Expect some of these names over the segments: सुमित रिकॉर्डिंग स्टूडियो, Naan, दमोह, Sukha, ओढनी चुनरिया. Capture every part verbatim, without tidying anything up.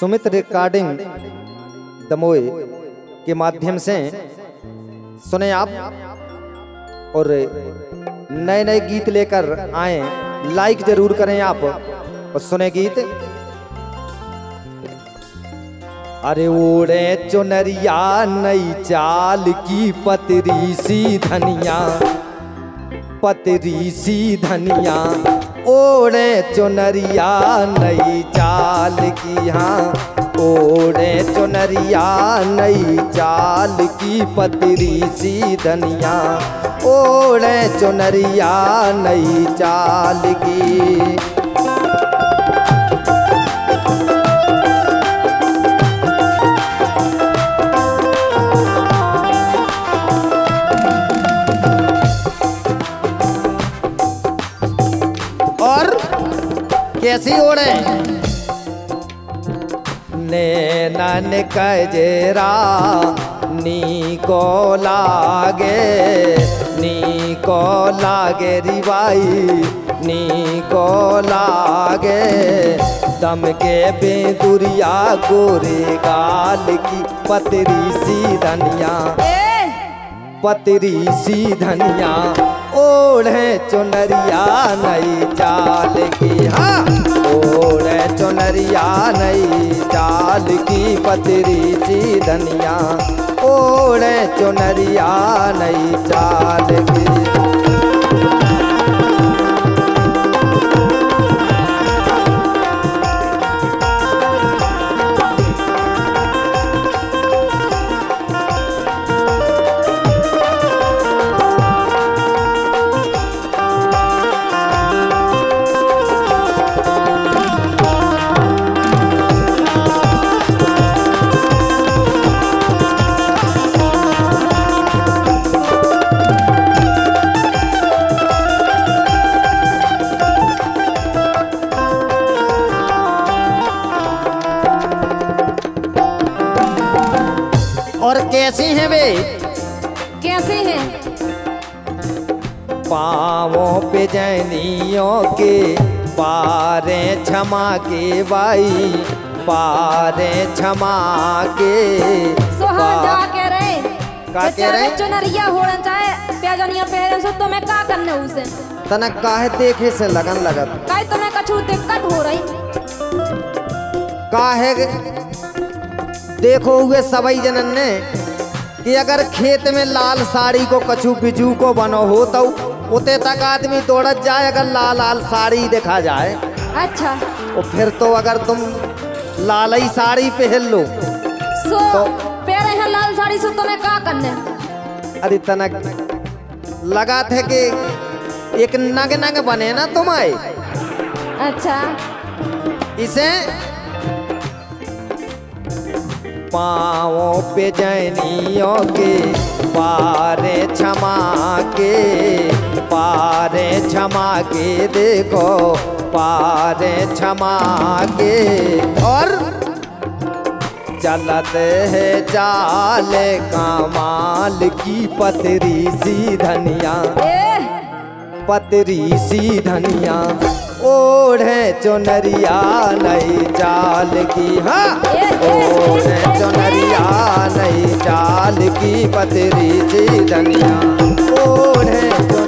Sumit recording दमोह के माध्यम से सुने आप और नए नए गीत लेकर आए। लाइक जरूर करें आप और सुने गीत। अरे ओढ़े चुनरिया नई चाल की पतरी सी धनिया, पतरी सी धनिया। ओढ़े चुनरिया नई चाल की, हाँ ओढ़े चुनरिया नई चाल की पतरी सी धनिया। ओढ़े चुनरिया नई चाल की। कैसी ओढ़े नैना ने कजरा नी को लागे, नी को लागे रिवाई, नी को लागे। दम के बेदुरिया गोरे गाल की पतरी सी धनिया, पतरी सी धनिया। ओढ़े चुनरिया नई चाल की, हाँ ओढ़े चुनरिया नई चाल की पतरी सी धनिया। ओढ़े चुनरिया नई चाल की। और कैसी हैं वे, कैसी हैं? पाँवों पे जैनियों के पारे क्षमा के भाई, पारे क्षमा के। सोहा कह रहे का कह रहे चुनरिया होड़न चाहे बेजनिया पहरे सो तुम्हें का करने उसे तना काहे देखे से लगन लगत काहे तुम्हें कछु दिक्कत हो रही काहे देखो हुए सबई जनन ने कि अगर खेत में लाल साड़ी को कछु बिजू को बनो हो तो उते तक आदमी दौड़त जाए अगर लाल लाल साड़ी देखा जाए। अच्छा और फिर तो अगर तुम लाल ही साड़ी पहन लो सो तो, पहरे हैं लाल साड़ी से तुम्हें क्या करने। अरे तनक लगा थे कि एक नग नग बने ना तुम्हारे। अच्छा इसे पाँवों पे जैनियों के पारे क्षमा के, पारे क्षमा के देखो, पारे क्षमा के। और चलत है चाल कमाल की पतरी सी धनिया, पतरी सी धनिया। ओढ़े चुनरिया नई चाल की, हाँ ओढ़े चुनरिया नई चाल की पतरी सी धनिया। ओढ़े चुनरिया।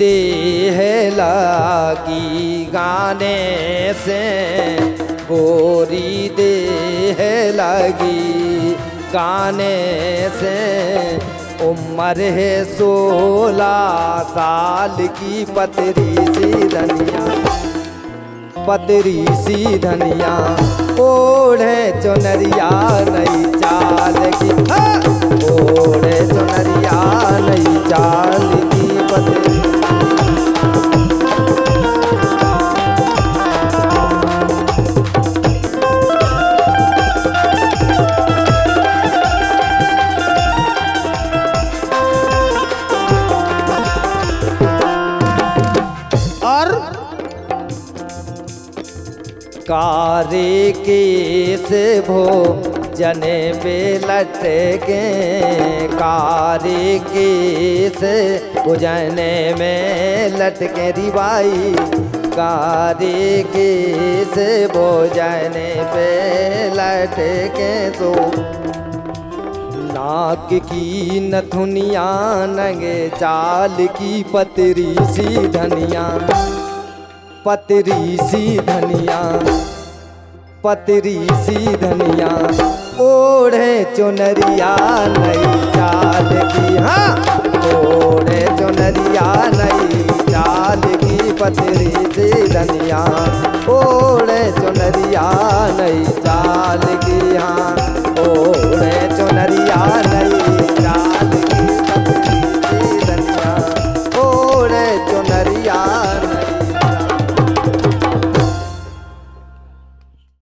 देह लागी गाने से, गोरी देह लागी गाने से। उम्र है सोलह साल की पतरी सी धनिया, पतरी सी धनिया ओढ़े चुनरिया नहीं चालगी, ओढ़े चुनरिया नहीं चालगी पतरी। कारी केस भो जने बेलट के, कारी केस भुजने में लटके रिवाई, कारी केस भोजने पे लटके सो नाक की नथुनिया नंगे चाल की पतरी सी धनिया, पतरी सी धनिया, पतरी सी धनिया ओढ़े चुनरिया नई चाल की। हाँ।